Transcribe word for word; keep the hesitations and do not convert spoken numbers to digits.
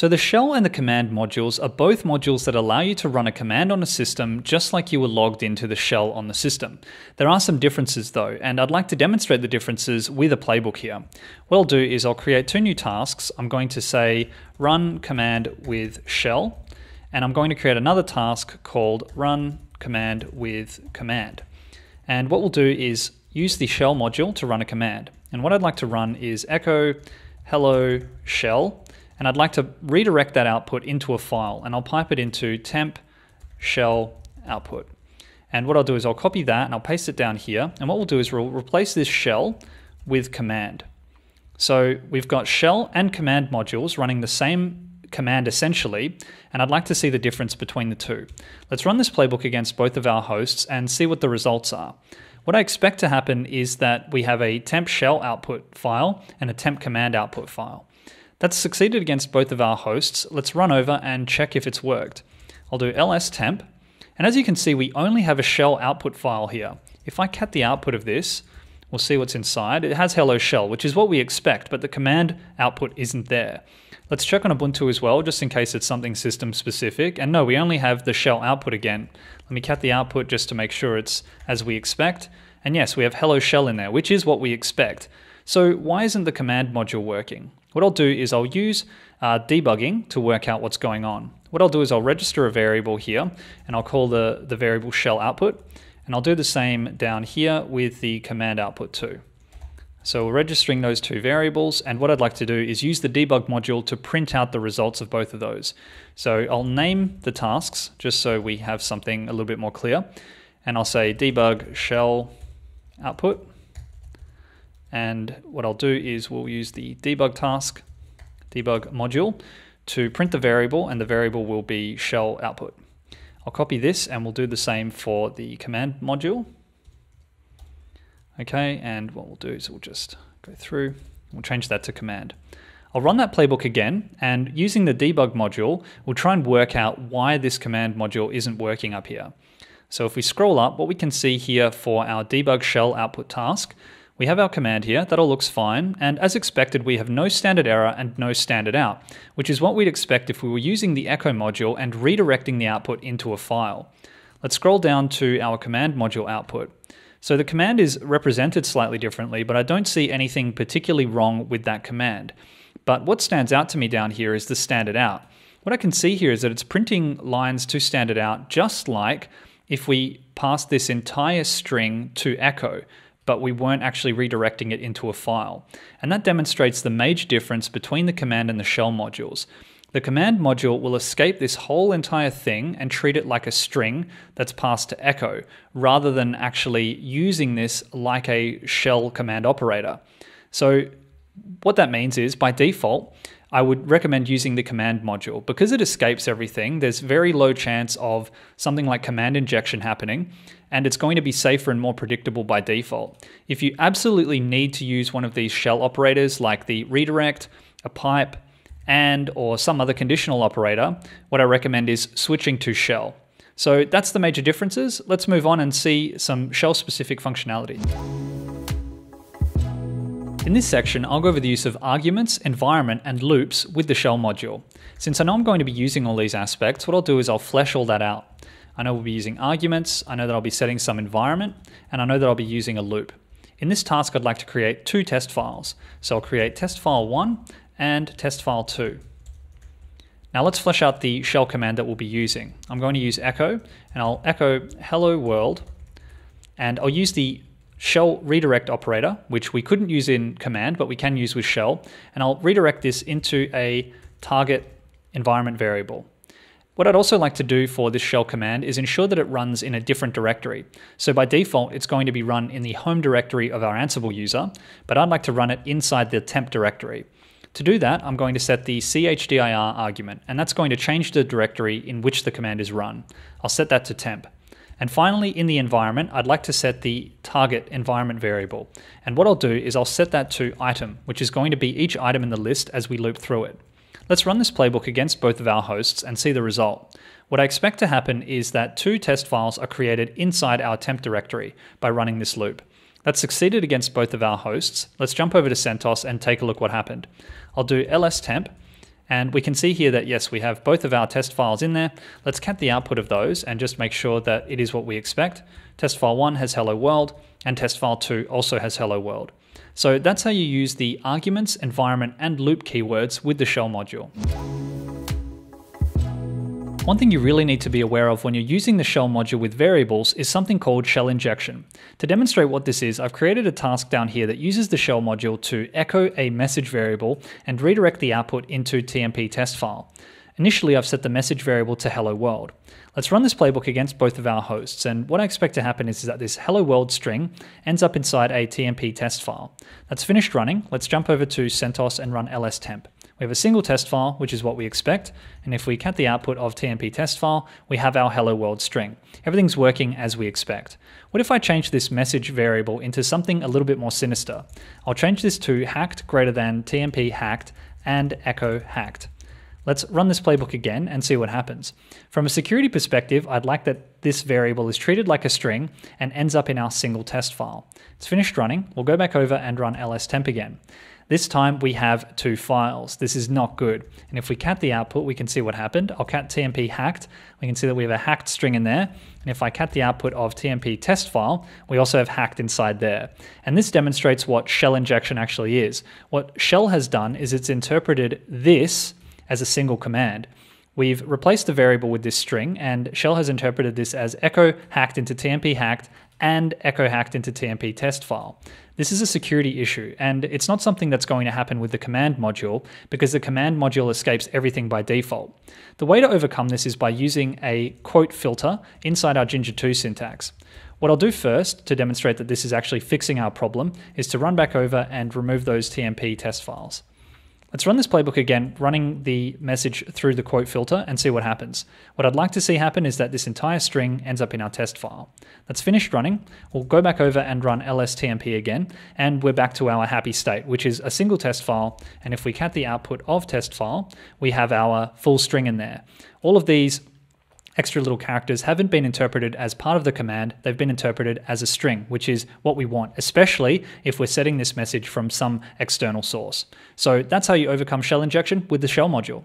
So the shell and the command modules are both modules that allow you to run a command on a system just like you were logged into the shell on the system. There are some differences though, and I'd like to demonstrate the differences with a playbook here. What I'll do is I'll create two new tasks. I'm going to say run command with shell, and I'm going to create another task called run command with command. And what we'll do is use the shell module to run a command. And what I'd like to run is echo hello shell, and I'd like to redirect that output into a file, and I'll pipe it into temp shell output. And what I'll do is I'll copy that and I'll paste it down here. And what we'll do is we'll replace this shell with command. So we've got shell and command modules running the same command essentially, and I'd like to see the difference between the two. Let's run this playbook against both of our hosts and see what the results are. What I expect to happen is that we have a temp shell output file and a temp command output file. That's succeeded against both of our hosts. Let's run over and check if it's worked. I'll do ls temp, and as you can see, we only have a shell output file here. If I cat the output of this, we'll see what's inside. It has hello shell, which is what we expect, but the command output isn't there. Let's check on Ubuntu as well, just in case it's something system specific. And no, we only have the shell output again. Let me cat the output just to make sure it's as we expect. And yes, we have hello shell in there, which is what we expect. So why isn't the command module working? What I'll do is I'll use uh, debugging to work out what's going on. What I'll do is I'll register a variable here, and I'll call the, the variable shell output. And I'll do the same down here with the command output too. So we're registering those two variables, and what I'd like to do is use the debug module to print out the results of both of those. So I'll name the tasks just so we have something a little bit more clear, and I'll say debug shell output, and what I'll do is we'll use the debug task, debug module, to print the variable, and the variable will be shell output. I'll copy this and we'll do the same for the command module. Okay, and what we'll do is we'll just go through, we'll change that to command. I'll run that playbook again, and using the debug module, we'll try and work out why this command module isn't working up here. So if we scroll up, what we can see here for our debug shell output task, we have our command here, that all looks fine, and as expected, we have no standard error and no standard out, which is what we'd expect if we were using the echo module and redirecting the output into a file. Let's scroll down to our command module output. So the command is represented slightly differently, but I don't see anything particularly wrong with that command. But what stands out to me down here is the standard out. What I can see here is that it's printing lines to standard out, just like if we passed this entire string to echo, but we weren't actually redirecting it into a file. And that demonstrates the major difference between the command and the shell modules. The command module will escape this whole entire thing and treat it like a string that's passed to echo, rather than actually using this like a shell command operator. So what that means is, by default, I would recommend using the command module. Because it escapes everything, there's very low chance of something like command injection happening, and it's going to be safer and more predictable by default. If you absolutely need to use one of these shell operators, like the redirect, a pipe, and or some other conditional operator, what I recommend is switching to shell. So that's the major differences. Let's move on and see some shell-specific functionality. In this section, I'll go over the use of arguments, environment, and loops with the shell module. Since I know I'm going to be using all these aspects, what I'll do is I'll flesh all that out. I know we'll be using arguments, I know that I'll be setting some environment, and I know that I'll be using a loop. In this task, I'd like to create two test files. So I'll create test file one, and test file two. Now let's flesh out the shell command that we'll be using. I'm going to use echo, and I'll echo hello world, and I'll use the shell redirect operator, which we couldn't use in command, but we can use with shell, and I'll redirect this into a target environment variable. What I'd also like to do for this shell command is ensure that it runs in a different directory. So by default, it's going to be run in the home directory of our Ansible user, but I'd like to run it inside the temp directory. To do that, I'm going to set the chdir argument, and that's going to change the directory in which the command is run. I'll set that to temp. And finally, in the environment, I'd like to set the target environment variable. And what I'll do is I'll set that to item, which is going to be each item in the list as we loop through it. Let's run this playbook against both of our hosts and see the result. What I expect to happen is that two test files are created inside our temp directory by running this loop. That succeeded against both of our hosts. Let's jump over to CentOS and take a look what happened. I'll do ls temp, And we can see here that yes, we have both of our test files in there. Let's cat the output of those and just make sure that it is what we expect. Test file one has hello world, and test file two also has hello world. So that's how you use the arguments, environment, and loop keywords with the shell module. One thing you really need to be aware of when you're using the shell module with variables is something called shell injection. To demonstrate what this is, I've created a task down here that uses the shell module to echo a message variable and redirect the output into T M P test file. Initially, I've set the message variable to hello world. Let's run this playbook against both of our hosts, and what I expect to happen is that this hello world string ends up inside a T M P test file. That's finished running. Let's jump over to CentOS and run ls temp. We have a single test file, which is what we expect, and if we cat the output of T M P test file, we have our hello world string. Everything's working as we expect. What if I change this message variable into something a little bit more sinister? I'll change this to hacked greater than T M P hacked and echo hacked. Let's run this playbook again and see what happens. From a security perspective, I'd like that this variable is treated like a string and ends up in our single test file. It's finished running. We'll go back over and run ls temp again. This time we have two files. This is not good. And if we cat the output, we can see what happened. I'll cat T M P hacked. We can see that we have a hacked string in there. And if I cat the output of T M P test file, we also have hacked inside there. And this demonstrates what shell injection actually is. What shell has done is it's interpreted this as a single command. We've replaced the variable with this string, and shell has interpreted this as echo hacked into T M P hacked and echo hacked into T M P test file. This is a security issue, and it's not something that's going to happen with the command module because the command module escapes everything by default. The way to overcome this is by using a quote filter inside our Jinja two syntax. What I'll do first to demonstrate that this is actually fixing our problem is to run back over and remove those T M P test files. Let's run this playbook again, running the message through the quote filter and see what happens. What I'd like to see happen is that this entire string ends up in our test file. That's finished running. We'll go back over and run ls T M P again, and we're back to our happy state, which is a single test file. And if we cat the output of test file, we have our full string in there. All of these extra little characters haven't been interpreted as part of the command, they've been interpreted as a string, which is what we want, especially if we're setting this message from some external source. So that's how you overcome shell injection with the shell module.